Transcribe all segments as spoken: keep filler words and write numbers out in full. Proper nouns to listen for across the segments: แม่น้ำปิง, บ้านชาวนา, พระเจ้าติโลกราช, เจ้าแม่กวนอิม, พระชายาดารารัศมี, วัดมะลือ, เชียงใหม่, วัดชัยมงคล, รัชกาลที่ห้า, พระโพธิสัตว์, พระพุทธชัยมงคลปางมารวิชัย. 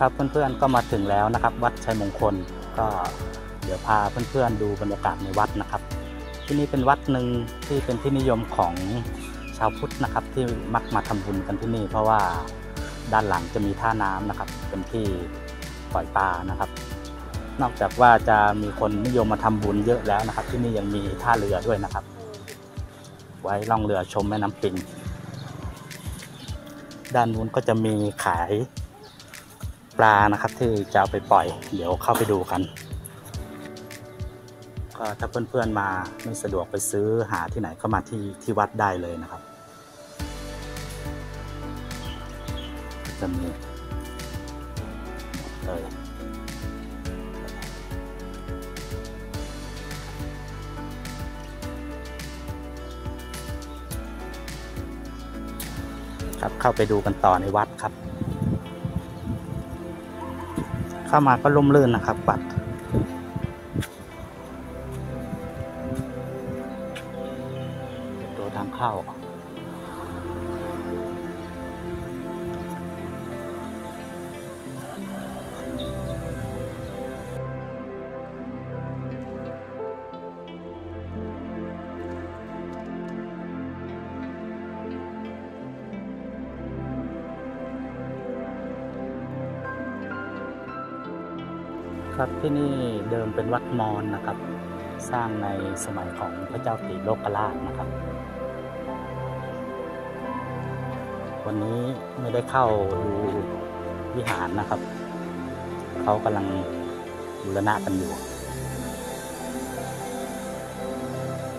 นะครับเพื่อนๆก็มาถึงแล้วนะครับวัดชัยมงคลก็เดี๋ยวพาเพื่อนๆดูบรรยากาศในวัดนะครับที่นี่เป็นวัดหนึ่งที่เป็นที่นิยมของชาวพุทธนะครับที่มักมาทำบุญกันที่นี่เพราะว่าด้านหลังจะมีท่าน้ำนะครับเป็นที่ปล่อยปลานะครับนอกจากว่าจะมีคนนิยมมาทำบุญเยอะแล้วนะครับที่นี่ยังมีท่าเรือด้วยนะครับไว้ล่องเรือชมแม่น้ำปิงด้านนู้นก็จะมีขายปลานะครับที่จะเอาไปปล่อยเดี๋ยวเข้าไปดูกันก็ถ้าเพื่อนๆมาไม่สะดวกไปซื้อหาที่ไหนก็มาที่ที่วัดได้เลยนะครับจะมีเลยครับเข้าไปดูกันต่อในวัดครับเข้ามาก็ร่มรื่นนะครับวัดตัวทางเข้าครับที่นี่เดิมเป็นวัดมอญนะครับสร้างในสมัยของพระเจ้าติโลกราชนะครับวันนี้ไม่ได้เข้าดูวิหารนะครับเขากำลังบูรณะกันอยู่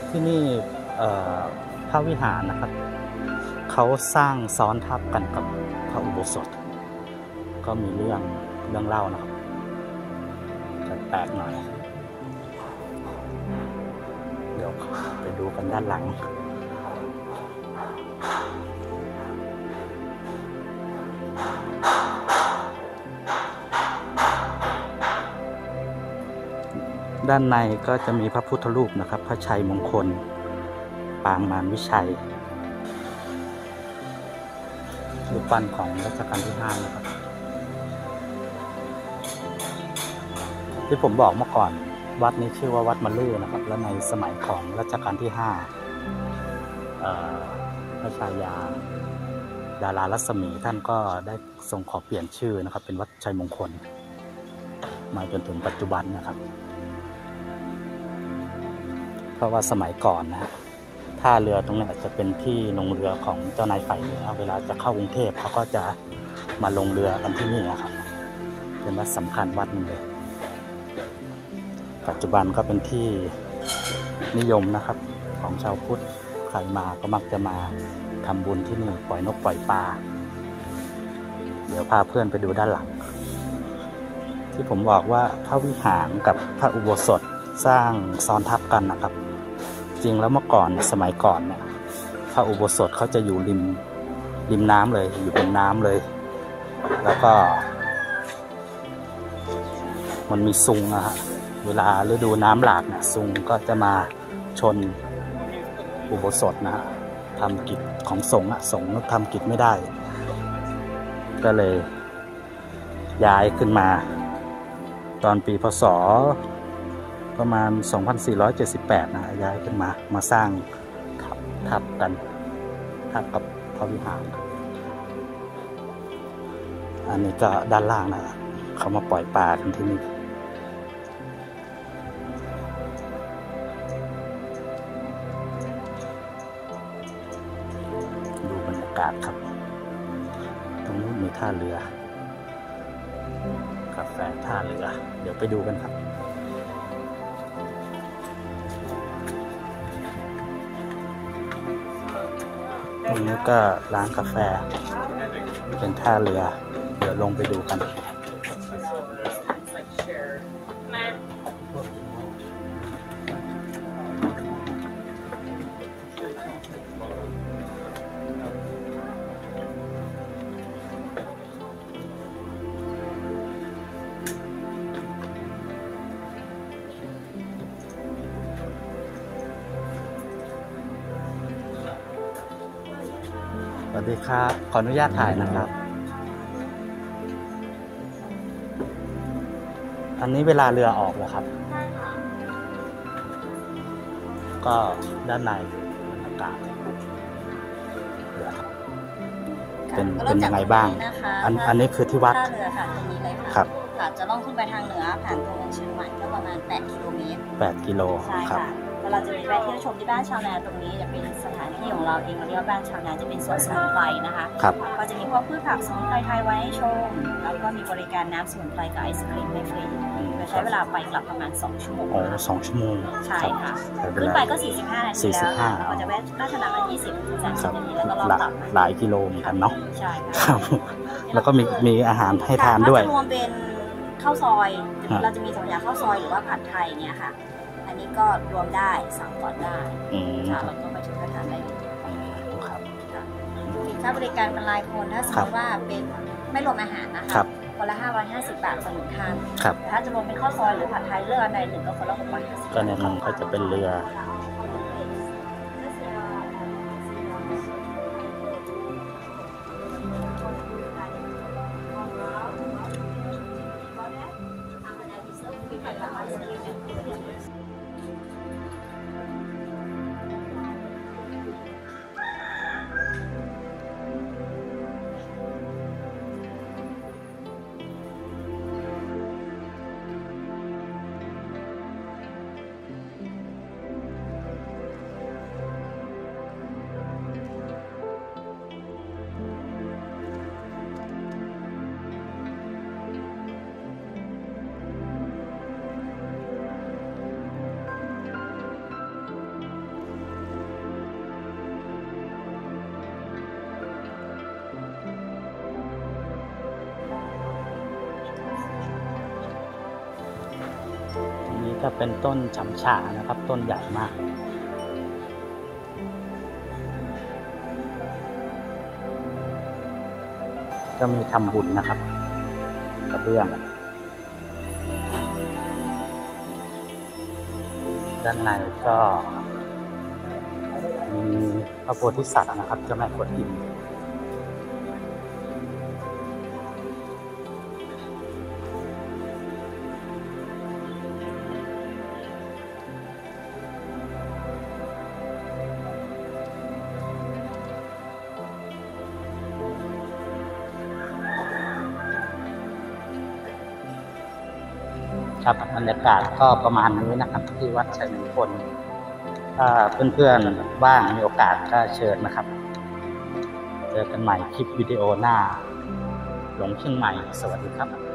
ที่นี่พระวิหารนะครับเขาสร้างซ้อนทับกันกับพระอุโบสถก็มีเรื่องเรื่องเล่านะครับแปลกหน่อยเดี๋ยวไปดูกันด้านหลังด้านในก็จะมีพระพุทธรูปนะครับพระชัยมงคลปางมารวิชัยรูปปั้นของรัชกาลที่ห้านะครับที่ผมบอกเมื่อก่อนวัดนี้ชื่อว่าวัดมะลือนะครับและในสมัยของรัชกาลที่ห้าพระชายาดารารัศมีท่านก็ได้ทรงขอเปลี่ยนชื่อนะครับเป็นวัดชัยมงคลมาจนถึงปัจจุบันนะครับเพราะว่าสมัยก่อนนะท่าเรือตรงนี้อาจจะเป็นที่ลงเรือของเจ้านายฝ่ายเรือเวลาจะเข้ากรุงเทพเขาก็จะมาลงเรือกันที่นี่นะครับเป็นวัดสำคัญวัดนึงเลยปัจจุบันก็เป็นที่นิยมนะครับของชาวพุทธใครมาก็มักจะมาทำบุญที่นี่ปล่อยนกปล่อยปลาเดี๋ยวพาเพื่อนไปดูด้านหลังที่ผมบอกว่าพระวิหารกับพระอุโบสถสร้างซ้อนทับกันนะครับจริงแล้วเมื่อก่อนสมัยก่อนเนี่ยพระอุโบสถเขาจะอยู่ริมริมน้ำเลยอยู่บนน้ำเลยแล้วก็มันมีซุงนะฮะเวลาฤดูน้ำหลากนะซุงก็จะมาชนอุโบสถนะทำกิจของสงฆ์สงฆ์ทำกิจไม่ได้ก็เลยย้ายขึ้นมาตอนปีพศประมาณ สองพันสี่ร้อยเจ็ดสิบแปด นะย้ายขึ้นมามาสร้างทับกันทับกับพระวิหารอันนี้ก็ด้านล่างนะเขามาปล่อยปลากันที่นี่ครับตรงนู้นมีท่าเรือกาแฟท่าเรือเดี๋ยวไปดูกันครับตรงนี้ก็ร้านกาแฟเป็นท่าเรือเดี๋ยวลงไปดูกันสวัสดีครับขออนุญาตถ่ายนะครับ อันนี้เวลาเรือออกนะครับก็ด้านในอากาศเป็นเป็นยังไงบ้างอันอันนี้คือที่วัดเรือค่ะตรงนี้เลยค่ะค่ะจะล่องขึ้นไปทางเหนือผ่านตัวเมืองเชียงใหม่ก็ประมาณแปดกิโลเมตรแปดกิโลใช่ค่ะเราจะไปแวะเที่ยวชมที่บ้านชาวนาตรงนี้จะเป็นสถานที่ของเราเองเรียกว่าบ้านชาวนาจะเป็นสวนสมุนไพรนะคะก็จะมีพวกพืชผักสมุนไพรไทยไว้ให้ชมแล้วก็มีบริการน้ำสมุนไพรกับไอศกรีมฟรีเราใช้เวลาไปกลับประมาณสองชั่วโมงอ๋อสองชั่วโมงใช่ค่ะขึ้นไปก็สี่สิบห้านาทีแล้วเราจะแวะราชนาวียี่สิบ สามสิบนาทีแล้วก็รอบกลับหลายกิโลเหมือนกันเนาะใช่ครับแล้วก็มีมีอาหารให้ทานด้วยรวมเป็นข้าวซอยเราจะมีสองอย่างข้าวซอยหรือว่าผัดไทยเนี่ยค่ะอันนี้ก็รวมได้สั่งก่อนได้ค่ะเราก็ไปถึงก็ทานได้ครับค่าบริการเป็นรายคนถ้าสมมติว่าเป็นไม่รวมอาหารนะคะคนละห้าร้อยห้าสิบบาทต่อหนึ่งท่านถ้าจะรวมเป็นข้าวซอยหรือผัดไทยเลือกอันใดหนึ่งก็คนละหกร้อยห้าสิบก็แนะนำก็จะเป็นเรือก็เป็นต้นฉ่ำฉ่านะครับต้นใหญ่มากก็มีทำบุญนะครับกระเบื้องด้านในก็มีพระโพธิสัตว์นะครับเจ้าแม่กวนอิมครับบรรยากาศก็ประมาณนี้นะครับที่วัดชัยมงคลถ้าเพื่อนๆว่างมีโอกาสก็เชิญนะครับเจอกันใหม่คลิปวิดีโอหน้าหลงเชียงใหม่สวัสดีครับ